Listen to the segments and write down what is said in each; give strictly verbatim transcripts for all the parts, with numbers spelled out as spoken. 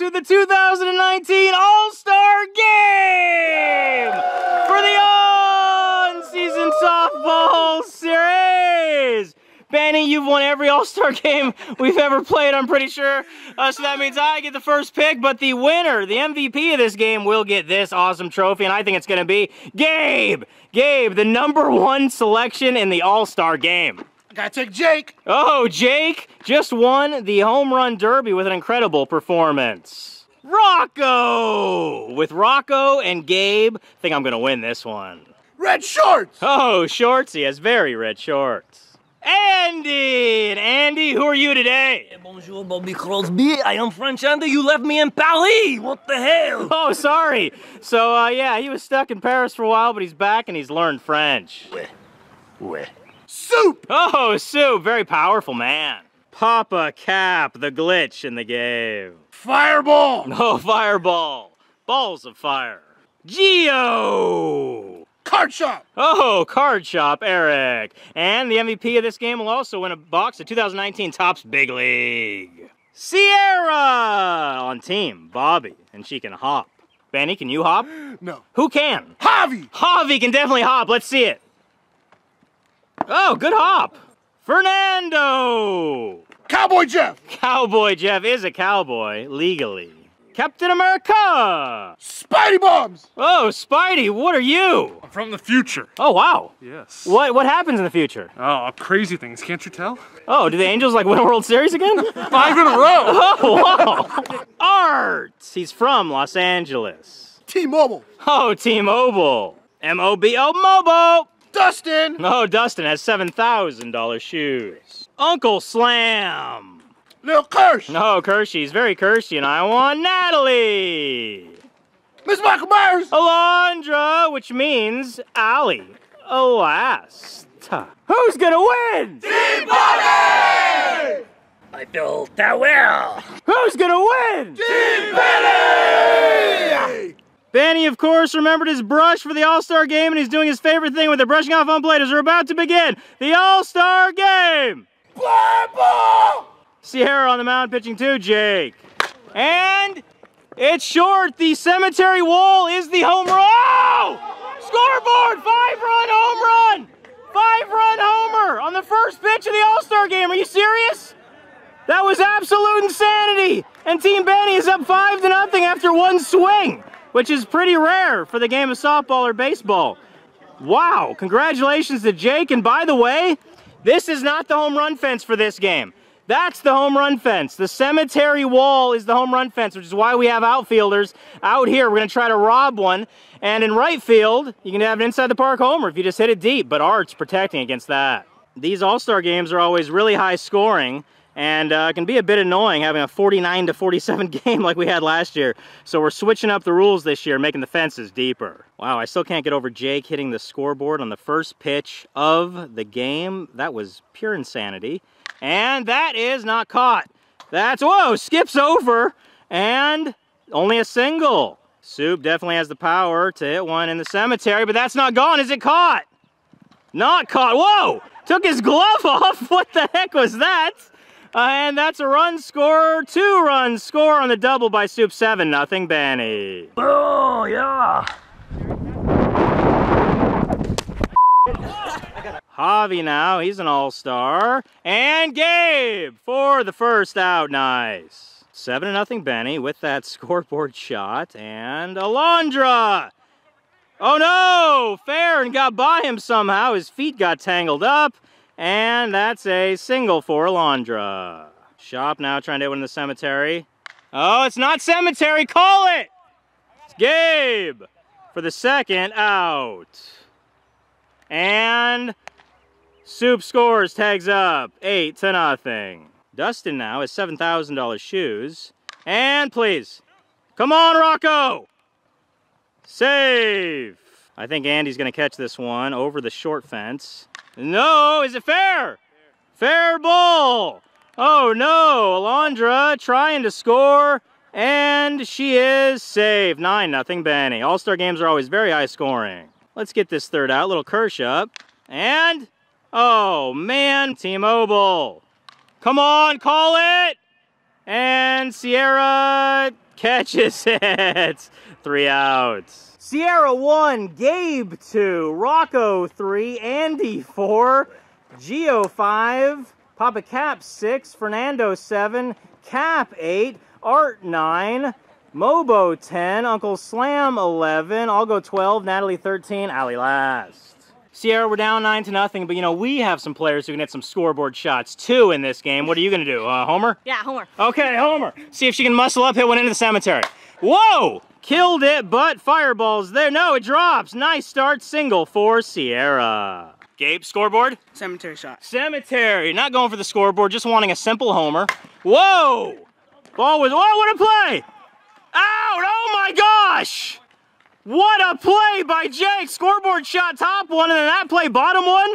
Welcome to the two thousand nineteen All-Star Game for the on-season softball series. Benny, you've won every All-Star Game we've ever played, I'm pretty sure. Uh, so that means I get the first pick, but the winner, the M V P of this game, will get this awesome trophy, and I think it's going to be Gabe. Gabe, the number one selection in the All-Star Game. Gotta take Jake. Oh, Jake just won the home run derby with an incredible performance. Rocco! With Rocco and Gabe, I think I'm gonna win this one. Red shorts! Oh, shorts, he has very red shorts. Andy! And Andy, who are you today? Hey, bonjour, Bobby Crosby. I am French Andy. You left me in Paris. What the hell? Oh, sorry. So, uh, yeah, he was stuck in Paris for a while, but he's back and he's learned French. Ouais. Ouais. Soup! Oh, Soup, very powerful man. Papa Cap, the glitch in the game. Fireball! No, Fireball. Balls of fire. Geo! Card Shop! Oh, Card Shop, Eric. And the M V P of this game will also win a box of two thousand nineteen Topps Big League. Sierra! On team, Bobby, and she can hop. Benny, can you hop? No. Who can? Javi! Javi can definitely hop, let's see it. Oh, good hop! Fernando! Cowboy Jeff! Cowboy Jeff is a cowboy, legally. Captain America! Spidey Bombs! Oh, Spidey, what are you? I'm from the future. Oh, wow. Yes. What What happens in the future? Oh, crazy things, can't you tell? Oh, do the Angels like win a World Series again? Five in a row! Oh, wow! Art! He's from Los Angeles. T-Mobile! Oh, T-Mobile. M O B O, Mobo! Dustin! No, Dustin has seven thousand dollar shoes. Uncle Slam! Little Kirsch! No, Kirshy's very Kirshy, and I want Natalie! Miss Michael Myers! Alondra, which means Allie. Alas. Who's gonna win? Team Bunny! I built that well. Who's gonna win? Team Bunny! Benny, of course, remembered his brush for the All-Star Game, and he's doing his favorite thing with the brushing off home plate as we're about to begin the All-Star Game! Play ball! Sierra on the mound pitching too, Jake. And it's short. The cemetery wall is the home run. Oh! Scoreboard! Five-run home run! Five-run homer on the first pitch of the All-Star Game. Are you serious? That was absolute insanity! And Team Benny is up five to nothing after one swing, which is pretty rare for the game of softball or baseball. Wow, congratulations to Jake, and by the way, this is not the home run fence for this game. That's the home run fence. The cemetery wall is the home run fence, which is why we have outfielders out here. We're gonna try to rob one, and in right field, you can have an inside the park homer if you just hit it deep, but Art's protecting against that. These All-Star games are always really high scoring, and uh, it can be a bit annoying having a forty-nine to forty-seven game like we had last year. So we're switching up the rules this year, making the fences deeper. Wow, I still can't get over Jake hitting the scoreboard on the first pitch of the game. That was pure insanity. And that is not caught. That's, whoa, skips over. And only a single. Soup definitely has the power to hit one in the cemetery, but that's not gone. Is it caught? Not caught. Whoa, took his glove off. What the heck was that? Uh, and that's a run score, two runs score on the double by Soup, seven nothing Benny. Oh, yeah. Javi now, he's an all-star. And Gabe for the first out, nice. seven nothing Benny with that scoreboard shot. And Alondra. Oh no, fair and got by him somehow. His feet got tangled up. And that's a single for Alondra. Shop now trying to hit one in the cemetery. Oh, it's not cemetery, call it! It's Gabe for the second out. And Soup scores, tags up, eight to nothing. Dustin now has seven thousand dollar shoes. And please, come on Rocco! Save! I think Andy's gonna catch this one over the short fence. No, is it fair? Fair? Fair ball. Oh no, Alondra trying to score, and she is saved. nine nothing Benny. All-Star games are always very high scoring. Let's get this third out, little Kirsch up. And, oh man, T-Mobile. Come on, call it. And and Sierra catches it. Three outs. Sierra one, Gabe two, Rocco three, Andy four, Gio five, Papa Cap six, Fernando seven, Cap eight, Art nine, Mobo ten, Uncle Slam eleven, I'll go twelve, Natalie thirteen, Allie last. Sierra, we're down nine to nothing, but you know, we have some players who can hit some scoreboard shots too in this game. What are you gonna do, uh, Homer? Yeah, Homer. Okay, Homer. See if she can muscle up, hit one into the cemetery. Whoa! Killed it, but fireballs there. No, it drops. Nice start, single for Sierra. Gabe, scoreboard? Cemetery shot. Cemetery, not going for the scoreboard, just wanting a simple Homer. Whoa! Ball was, oh, what a play! Out! Oh my gosh! What a play by Jake! Scoreboard shot, top one, and then that play, bottom one.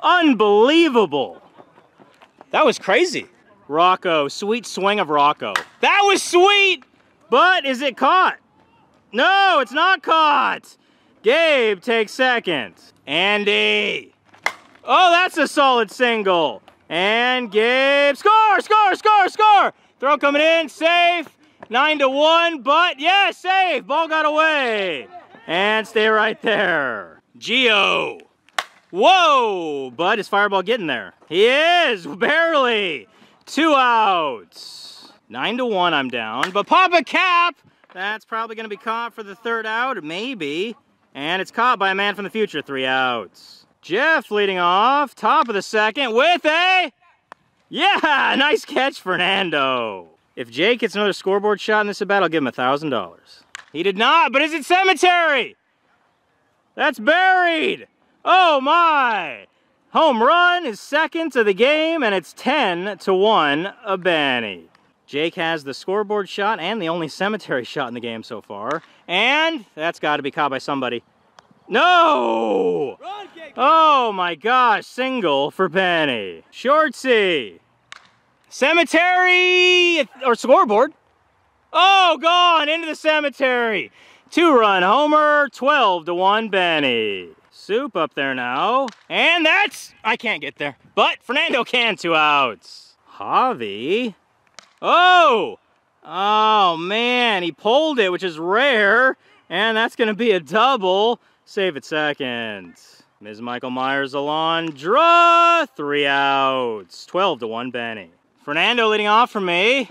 Unbelievable. That was crazy. Rocco, sweet swing of Rocco. That was sweet, but is it caught? No, it's not caught. Gabe takes second. Andy. Oh, that's a solid single. And Gabe, score, score, score, score! Throw coming in, safe. Nine to one, but yeah, safe. Ball got away. And stay right there. Gio. Whoa, but is Fireball getting there? He is, barely. Two outs. Nine to one, I'm down, but Papa Cap. That's probably gonna be caught for the third out, maybe. And it's caught by a man from the future, three outs. Jeff leading off, top of the second with a, yeah, nice catch, Fernando. If Jake gets another scoreboard shot in this at-bat, I'll give him one thousand dollars. He did not, but is it cemetery? That's buried. Oh, my. Home run is second to the game, and it's ten to one, Abani. Jake has the scoreboard shot and the only cemetery shot in the game so far. And that's got to be caught by somebody. No! Run, Jake. Oh, my gosh. Single for Benny. Shortsy. Cemetery, or scoreboard. Oh, gone, into the cemetery. Two-run homer, twelve to one, Benny. Soup up there now, and that's, I can't get there, but Fernando can, two outs. Javi, oh, oh man, he pulled it, which is rare, and that's gonna be a double. Save it second. Miz Michael Myers, Alondra, three outs, twelve to one, Benny. Fernando leading off for me.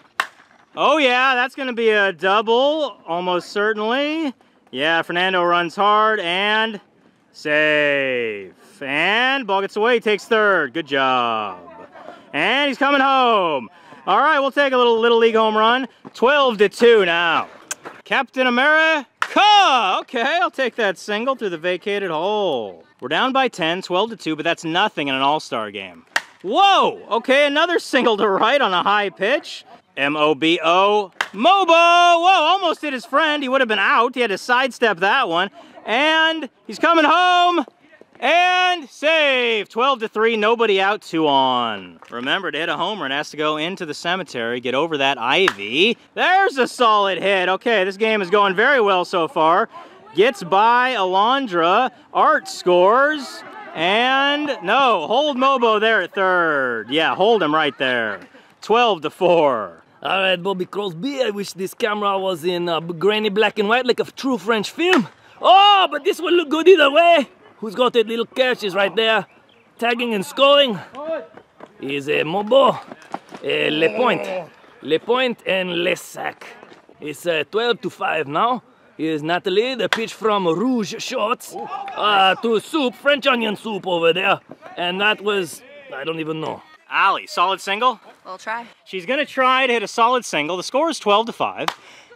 Oh yeah, that's gonna be a double, almost certainly. Yeah, Fernando runs hard and safe. And ball gets away, takes third, good job. And he's coming home. All right, we'll take a little Little League home run. twelve to two now. Captain America, okay, I'll take that single through the vacated hole. We're down by ten, twelve to two, but that's nothing in an all-star game. Whoa! Okay, another single to right on a high pitch. M O B O, Mobo! Whoa, almost hit his friend. He would have been out. He had to sidestep that one. And he's coming home. And save. twelve to three, nobody out, two on. Remember to hit a homer and has to go into the cemetery, get over that ivy. There's a solid hit. Okay, this game is going very well so far. Gets by Alondra. Art scores. And no, hold Mobo there at third. Yeah, hold him right there. twelve to four. All right, Bobby Crosby, I wish this camera was in uh, grainy black and white like a true French film. Oh, but this will look good either way. Who's got that little catches right there? Tagging and scoring is uh, Mobo. Uh, le point. Le point and le sac. It's uh, twelve to five now. Here's Natalie, the pitch from Rouge Shorts uh, to soup, French onion soup over there. And that was, I don't even know. Allie, solid single? We'll try. She's gonna try to hit a solid single. The score is twelve to five.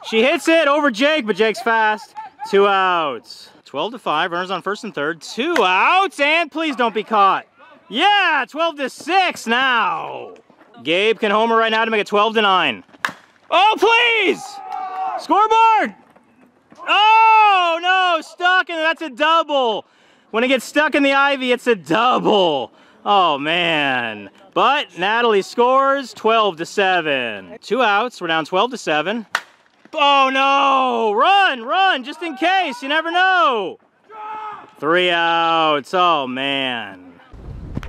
She hits it over Jake, but Jake's fast. Two outs. twelve to five, runners on first and third. Two outs, and please don't be caught. Yeah, twelve to six now. Gabe can homer right now to make it twelve to nine. Oh, please! Scoreboard! Oh, no, stuck, and that's a double. When it gets stuck in the ivy, it's a double. Oh, man. But Natalie scores twelve to seven. Two outs, we're down twelve to seven. Oh, no, run, run, just in case, you never know. Three outs, oh, man.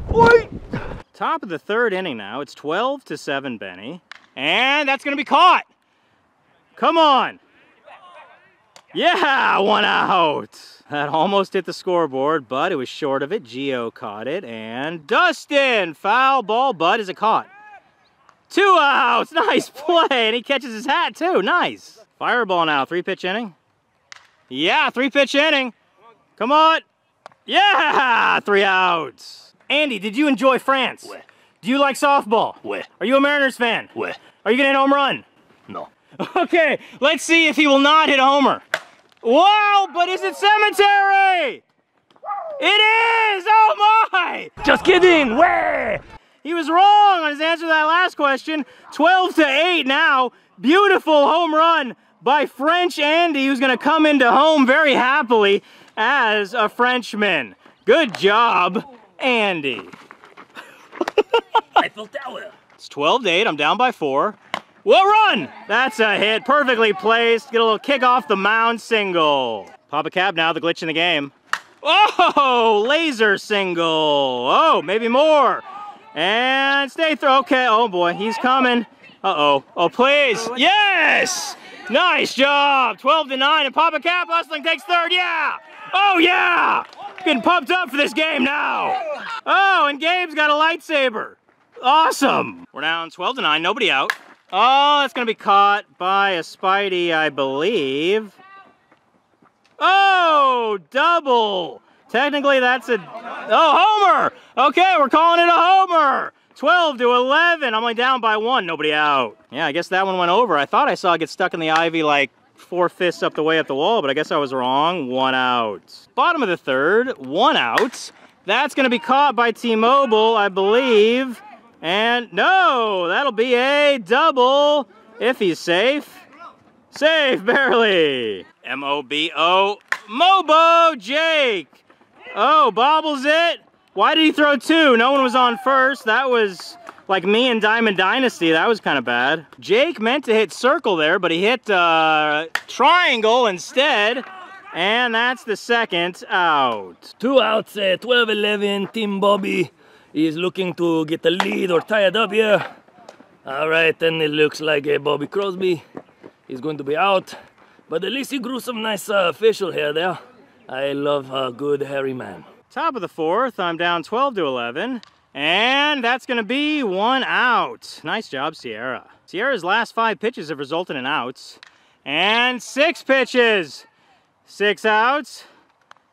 Wait. Top of the third inning now, it's twelve to seven, Benny. And that's going to be caught. Come on. Yeah, one out. That almost hit the scoreboard, but it was short of it. Gio caught it, and Dustin, foul ball, but is it caught? Two outs, nice play, and he catches his hat too, nice. Fireball now, three pitch inning. Yeah, three pitch inning. Come on. Yeah, three outs. Andy, did you enjoy France? Ouais. Do you like softball? Ouais. Are you a Mariners fan? Ouais. Are you gonna hit a home run? No. Okay, let's see if he will not hit a homer. Wow, but is it cemetery? It is! Oh my! Just kidding! Way! He was wrong on his answer to that last question. twelve to eight now. Beautiful home run by French Andy, who's gonna come into home very happily as a Frenchman. Good job, Andy. Eiffel Tower. It's twelve to eight, I'm down by four. Well, run! That's a hit, perfectly placed. Get a little kick off the mound single. Papa Cab now, the glitch in the game. Oh, laser single. Oh, maybe more. And stay through, okay, oh boy, he's coming. Uh-oh, oh please, yes! Nice job, twelve to nine, and Papa Cab hustling takes third, yeah! Oh yeah! Getting pumped up for this game now. Oh, and Gabe's got a lightsaber. Awesome. We're down twelve to nine, nobody out. Oh, that's going to be caught by a Spidey, I believe. Oh, double. Technically, that's a... Oh, homer. Okay, we're calling it a homer. twelve to eleven. I'm only down by one. Nobody out. Yeah, I guess that one went over. I thought I saw it get stuck in the ivy like four fifths up the way up the wall, but I guess I was wrong. One out. Bottom of the third. One out. That's going to be caught by T-Mobile, I believe. And no, that'll be a double if he's safe. Safe, barely. M O B O, Mobo Jake. Oh, bobbles it. Why did he throw two? No one was on first. That was like me and Diamond Dynasty. That was kind of bad. Jake meant to hit circle there, but he hit uh, triangle instead. And that's the second out. Two outs, twelve eleven, Team Bobby. He's looking to get a lead or tie it up here. All right, and it looks like uh, Bobby Crosby is going to be out. But at least he grew some nice uh, facial hair there. I love a good hairy man. Top of the fourth, I'm down twelve to eleven. And that's gonna be one out. Nice job, Sierra. Sierra's last five pitches have resulted in outs. And six pitches, six outs.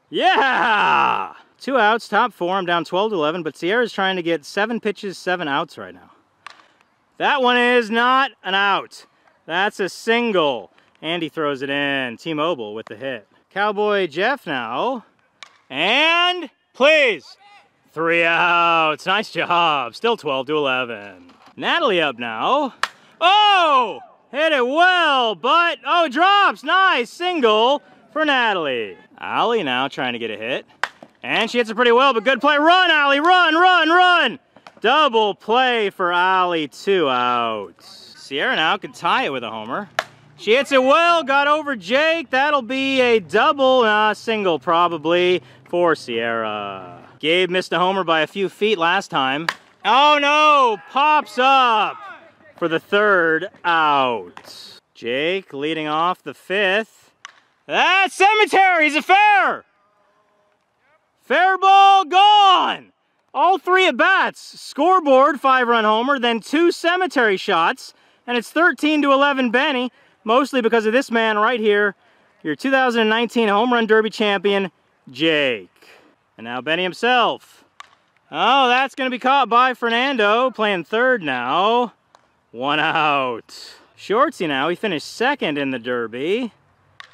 Yeah! Two outs, top four, I'm down twelve to eleven, but Sierra's trying to get seven pitches, seven outs right now. That one is not an out. That's a single. Andy throws it in, T-Mobile with the hit. Cowboy Jeff now, and please, three outs, nice job. Still twelve to eleven. Natalie up now. Oh, hit it well, but, oh, it drops, nice, single for Natalie. Allie now trying to get a hit. And she hits it pretty well, but good play. Run, Allie, run, run, run. Double play for Allie, two outs. Sierra now could tie it with a homer. She hits it well, got over Jake. That'll be a double, uh, single probably for Sierra. Gabe missed a homer by a few feet last time. Oh no, pops up for the third out. Jake leading off the fifth. That cemetery is a fair. Fair ball gone! All three at bats. Scoreboard, five-run homer, then two cemetery shots, and it's thirteen to eleven Benny, mostly because of this man right here, your two thousand nineteen Home Run Derby champion, Jake. And now Benny himself. Oh, that's gonna be caught by Fernando, playing third now. One out. Shortsy now, he finished second in the Derby.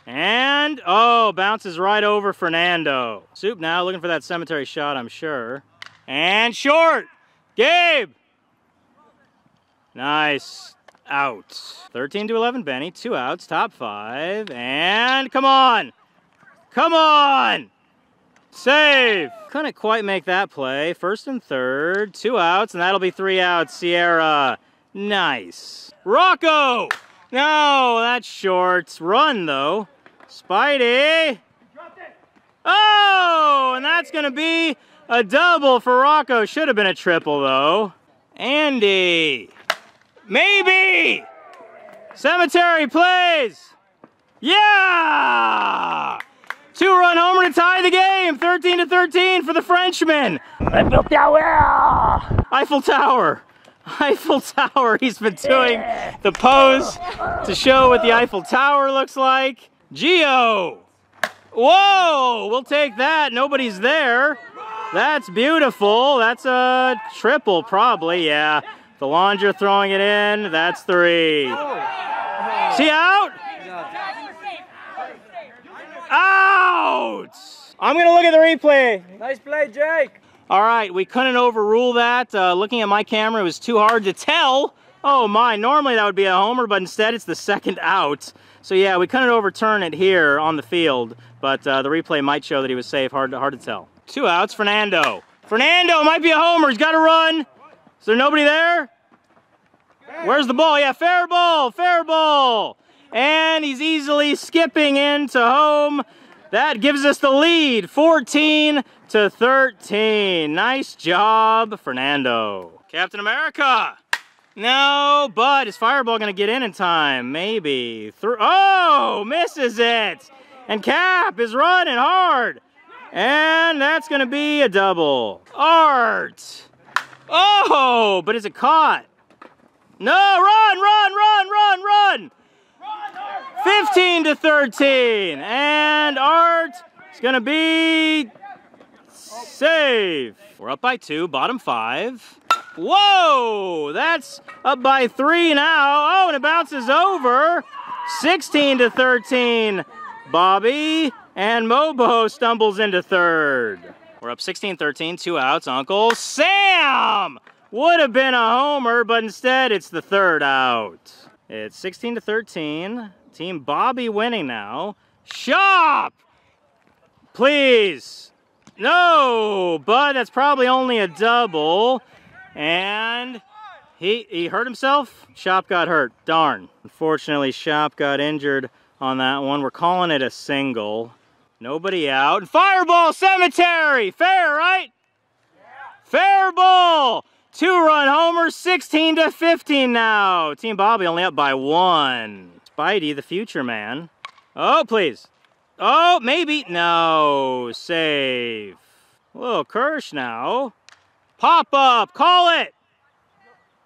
And, oh, bounces right over Fernando. Soup now, looking for that cemetery shot, I'm sure. And short, Gabe. Nice, out. thirteen to eleven, Benny, two outs, top five, and come on, come on, save. Couldn't quite make that play, first and third, two outs, and that'll be three outs, Sierra, nice. Rocco, no, that's short, run though. Spidey! Oh, and that's gonna be a double for Rocco. Should have been a triple though. Andy Maybe! Cemetery plays! Yeah! Two-run homer to tie the game, thirteen to thirteen for the Frenchman. Eiffel Tower! Eiffel Tower. Eiffel Tower. He's been doing the pose to show what the Eiffel Tower looks like. Gio! Whoa! We'll take that. Nobody's there. That's beautiful. That's a triple, probably, yeah. Belanger throwing it in. That's three. See out? Out! I'm gonna look at the replay. Nice play, Jake. All right, we couldn't overrule that. Uh, looking at my camera, it was too hard to tell. Oh my, normally that would be a homer, but instead it's the second out. So yeah, we couldn't overturn it here on the field, but uh, the replay might show that he was safe. Hard to, hard to tell. Two outs, Fernando. Fernando might be a homer, he's got to run. Is there nobody there? Where's the ball? Yeah, fair ball, fair ball. And he's easily skipping into home. That gives us the lead, fourteen to thirteen. Nice job, Fernando. Captain America. No, but is Fireball gonna get in in time? Maybe. Th- oh, misses it. And Cap is running hard. And that's gonna be a double. Art. Oh, but is it caught? No, run, run, run, run, run. fifteen to thirteen, and Art is gonna be safe. We're up by two, bottom five. Whoa, that's up by three now. Oh, and it bounces over. sixteen to thirteen, Bobby, and Mobo stumbles into third. We're up sixteen thirteen, two outs, Uncle Sam! Would have been a homer, but instead it's the third out. It's sixteen to thirteen. Team Bobby winning now. Shop! Please. No, but that's probably only a double. And he he hurt himself. Shop got hurt. Darn. Unfortunately, Shop got injured on that one. We're calling it a single. Nobody out. Fireball Cemetery. Fair, right? Yeah. Fair ball. Two-run homer, sixteen to fifteen now. Team Bobby only up by one. Spidey, the future man. Oh, please. Oh, maybe. No, save. Little Kirsch now. Pop-up, call it.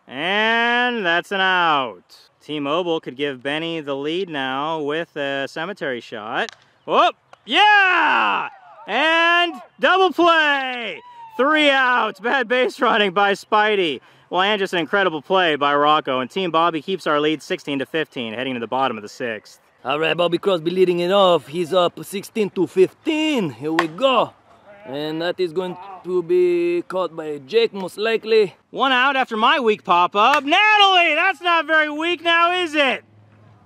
And that's an out. T-Mobile could give Benny the lead now with a cemetery shot. Whoop, yeah! And double play. Three outs, bad base running by Spidey. Well, and just an incredible play by Rocco, and Team Bobby keeps our lead sixteen to fifteen, heading to the bottom of the sixth. All right, Bobby Crosby leading it off. He's up sixteen to fifteen. Here we go. And that is going to be caught by Jake, most likely. One out after my weak pop-up. Natalie, that's not very weak now, is it?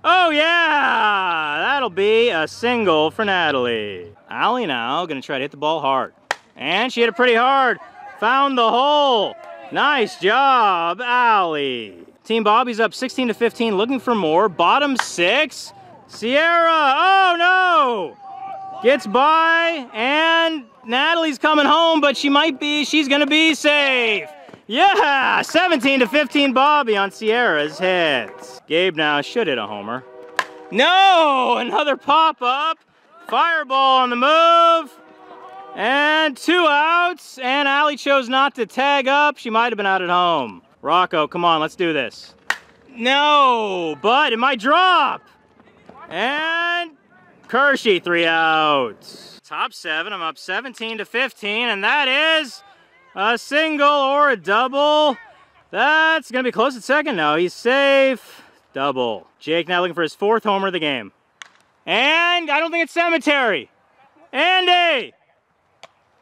Oh, yeah, that'll be a single for Natalie. Allie now gonna try to hit the ball hard. And she hit it pretty hard. Found the hole. Nice job, Allie. Team Bobby's up sixteen to fifteen, looking for more. Bottom six. Sierra, oh no! Gets by, and Natalie's coming home, but she might be, she's gonna be safe. Yeah, seventeen to fifteen Bobby on Sierra's hit. Gabe now should hit a homer. No, another pop-up. Fireball on the move. And two outs, and Allie chose not to tag up. She might have been out at home. Rocco, come on, let's do this. No, but it might drop. And Kershey, three outs. Top seven, I'm up seventeen to fifteen, and that is a single or a double. That's gonna be close at second now. He's safe, double. Jake now looking for his fourth homer of the game. And I don't think it's Cemetery. Andy!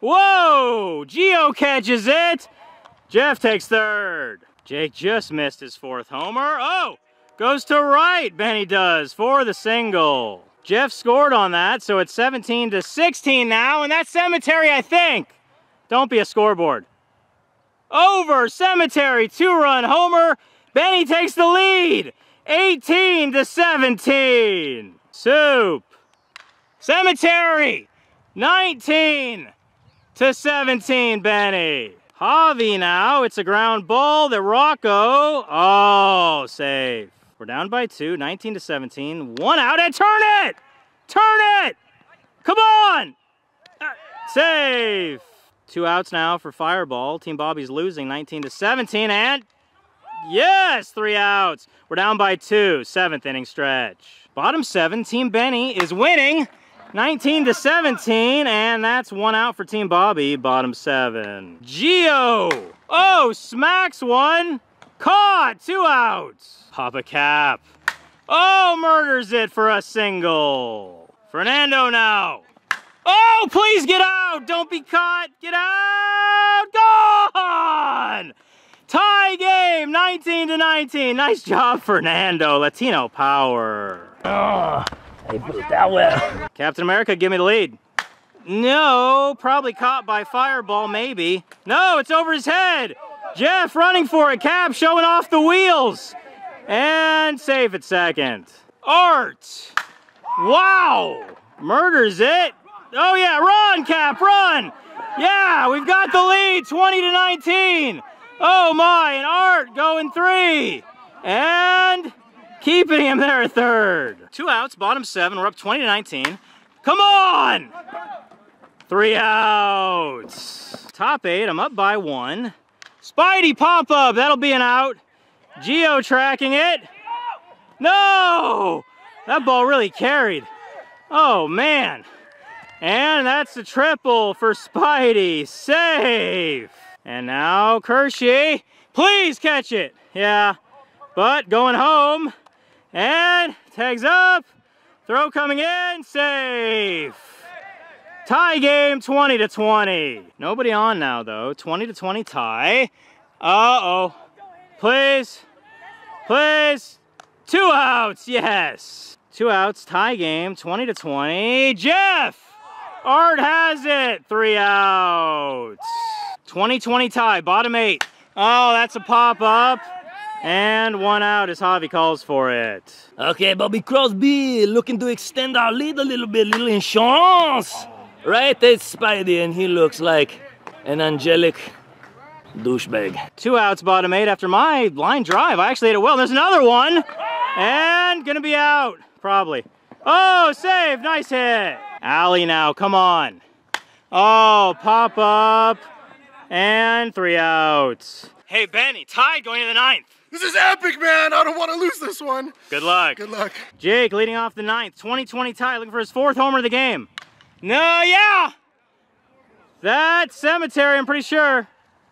Whoa! Gio catches it. Jeff takes third. Jake just missed his fourth homer. Oh! Goes to right, Benny does, for the single. Jeff scored on that, so it's seventeen to sixteen now, and that's Cemetery, I think. Don't be a scoreboard. Over, Cemetery, two-run homer. Benny takes the lead, eighteen to seventeen. Soup. Cemetery, nineteen to seventeen, Benny. Javi now. It's a ground ball that Rocco. Oh, save. We're down by two, nineteen to seventeen. One out and turn it! Turn it! Come on! Uh, save. Two outs now for Fireball. Team Bobby's losing nineteen to seventeen and yes, three outs. We're down by two, seventh inning stretch. Bottom seven, Team Benny is winning nineteen to seventeen, and that's one out for Team Bobby, bottom seven. Gio, oh, smacks one. Caught, two outs. Papa Cap, oh, murders it for a single. Fernando now. Oh, please get out, don't be caught, get out, gone! Tie game, nineteen to nineteen, nice job, Fernando, Latino power. Ugh, they put it that way. Captain America, give me the lead. No, probably caught by Fireball, maybe. No, it's over his head. Jeff running for it, Cap showing off the wheels. And safe at second. Art, wow, murders it. Oh yeah, run, Cap, run! Yeah, we've got the lead, twenty to nineteen. Oh my, and Art going three. And keeping him there at third. Two outs, bottom seven, we're up twenty to nineteen. Come on! Three outs. Top eight, I'm up by one. Spidey pop up, that'll be an out. Geo tracking it. No! That ball really carried. Oh man. And that's a triple for Spidey, save! And now Kershey, please catch it! Yeah, but going home, and tags up, throw coming in, save! Tie game, twenty to twenty. Nobody on now though, twenty to twenty tie. Uh-oh, please, please, two outs, yes! Two outs, tie game, twenty to twenty, Jeff! Art has it, three outs. twenty twenty tie, bottom eight. Oh, that's a pop-up. And one out as Javi calls for it. Okay, Bobby Crosby looking to extend our lead a little bit, little insurance. Right, it's Spidey, and he looks like an angelic douchebag. Two outs, bottom eight after my line drive. I actually hit it well. There's another one. And gonna be out, probably. Oh, save, nice hit. Alley now, come on. Oh, pop up. And three outs. Hey, Benny, tied going to the ninth. This is epic, man. I don't want to lose this one. Good luck. Good luck. Jake leading off the ninth. twenty twenty tie, looking for his fourth homer of the game. No, yeah. That's Cemetery, I'm pretty sure.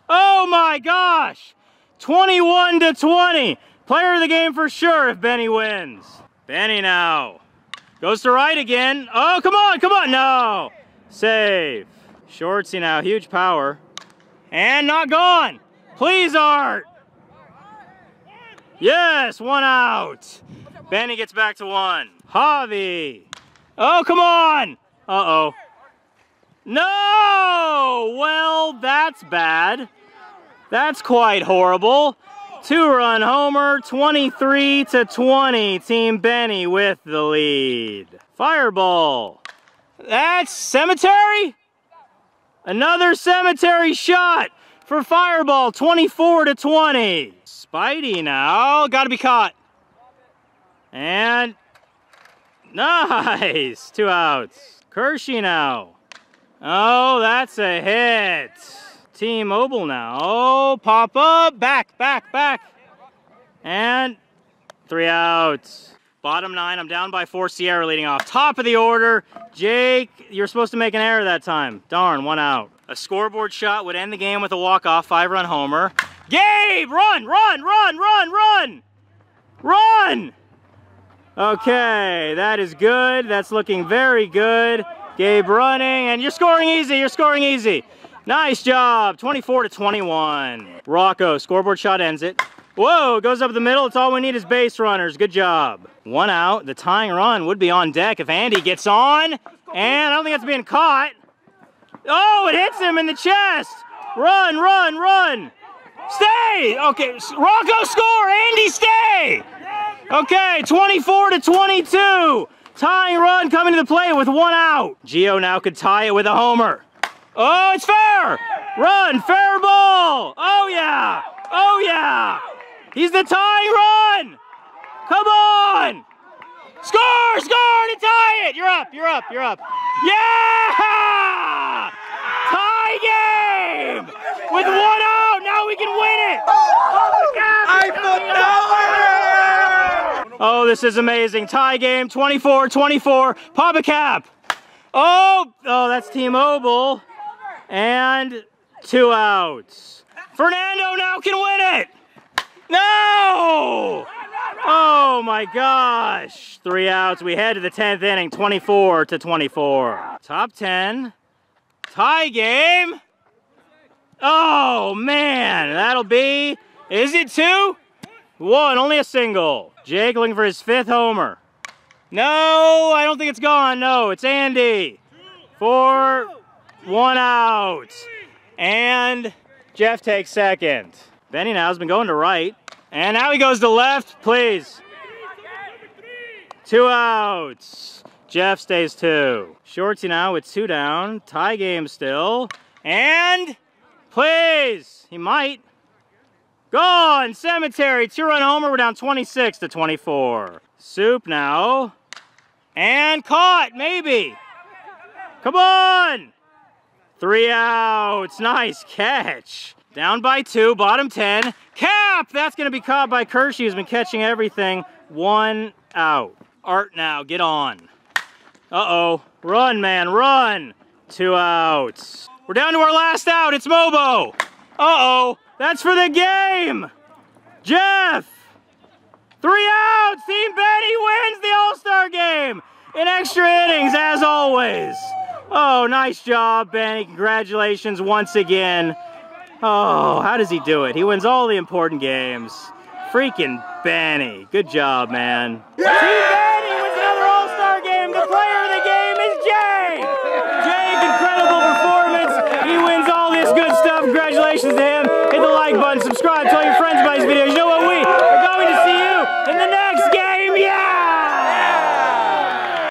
Oh my gosh. twenty-one to twenty. Player of the game for sure if Benny wins. Benny now. Goes to right again. Oh, come on, come on. No. Save. Shortsy now, huge power. And not gone. Please, Art. Yes, one out. Benny gets back to one. Javi. Oh, come on. Uh-oh. No. Well, that's bad. That's quite horrible. Two-run homer, twenty-three to twenty. Team Benny with the lead. Fireball. That's Cemetery? Another Cemetery shot for Fireball, twenty-four to twenty. Spidey now, gotta be caught. And nice, two outs. Kershey now. Oh, that's a hit. Team Obel now, oh, pop up, back, back, back. And three outs. Bottom nine, I'm down by four, Sierra leading off. Top of the order, Jake, you're supposed to make an error that time. Darn, one out. A scoreboard shot would end the game with a walk-off, five-run homer. Gabe, run, run, run, run, run! Run! Okay, that is good, that's looking very good. Gabe running, and you're scoring easy, you're scoring easy. Nice job, twenty-four to twenty-one. Rocco, scoreboard shot ends it. Whoa, goes up the middle, it's all we need is base runners, good job. One out, the tying run would be on deck if Andy gets on, and I don't think that's being caught. Oh, it hits him in the chest. Run, run, run. Stay, okay, Rocco score, Andy stay. Okay, twenty-four to twenty-two. Tying run coming to the plate with one out. Gio now could tie it with a homer. Oh, it's fair! Run, fair ball. Oh yeah, oh yeah. He's the tying run. Come on. Score, score to tie it. You're up, you're up, you're up. Yeah! Tie game. With one out, now we can win it. Oh my God. I put oh, this is amazing. Tie game, twenty-four twenty-four. Pop a cap. Oh, oh, that's T-Mobile. And two outs. Fernando now can win it. No! Oh my gosh. Three outs. We head to the tenth inning, twenty-four to twenty-four. Top ten. Tie game. Oh man, that'll be, is it two? One, only a single. Jake looking for his fifth homer. No, I don't think it's gone. No, it's Andy. Four, one out. And Jeff takes second. Benny now has been going to right. And now he goes to left, please. Two outs. Jeff stays two. Shorty now with two down. Tie game still. And please, he might. Gone, Cemetery, two run homer. We're down twenty-six to twenty-four. Soup now. And caught, maybe. Come on. Three outs, nice catch. Down by two, bottom ten. Cap! That's gonna be caught by Kershey, who's been catching everything. One out. Art now, get on. Uh-oh. Run, man, run. Two outs. We're down to our last out. It's Mobo. Uh-oh. That's for the game. Jeff. Three outs. Team Benny wins the All-Star game in extra innings, as always. Oh, nice job, Benny. Congratulations once again. Oh, how does he do it? He wins all the important games. Freaking Benny. Good job, man. Yeah! Team Benny wins another All-Star game. The player of the game is Jake. Jake, incredible performance. He wins all this good stuff. Congratulations to him. Hit the like button, subscribe, tell your